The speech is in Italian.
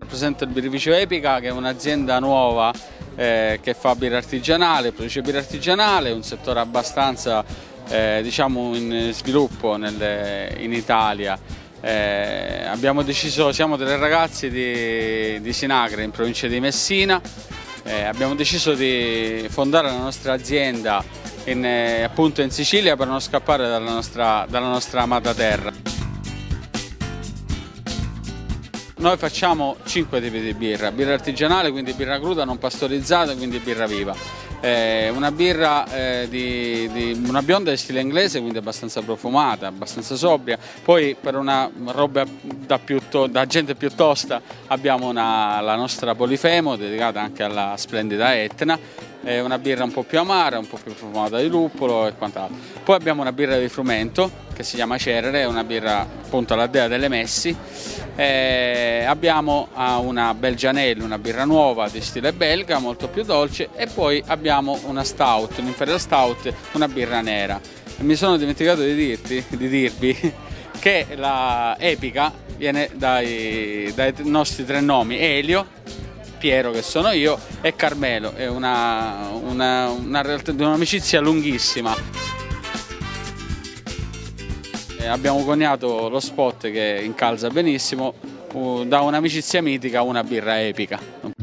Rappresento il birrificio Epica, che è un'azienda nuova che fa birra artigianale, produce birra artigianale, un settore abbastanza diciamo in sviluppo in Italia. Abbiamo deciso, siamo delle ragazze di Sinagra, in provincia di Messina. Abbiamo deciso di fondare la nostra azienda appunto in Sicilia per non scappare dalla nostra amata terra. Noi facciamo 5 tipi di birra artigianale, quindi birra cruda, non pastorizzata, quindi birra viva. Una birra una bionda di stile inglese, quindi abbastanza profumata, abbastanza sobria. Poi per una roba da gente più tosta abbiamo la nostra Polifemo, dedicata anche alla splendida Etna. Una birra un po' più amara, un po' più profumata di luppolo e quant'altro. Poi abbiamo una birra di frumento che si chiama Cerere, è una birra appunto alla dea delle messi. Abbiamo una Belgianelli, una birra nuova di stile belga, molto più dolce, e poi abbiamo una stout, un imperial stout, una birra nera. Mi sono dimenticato di dirvi che la Epica viene dai nostri tre nomi: Elio, Piero, che sono io, e Carmelo. È un'amicizia lunghissima. Abbiamo coniato lo spot che incalza benissimo: da un'amicizia mitica a una birra epica.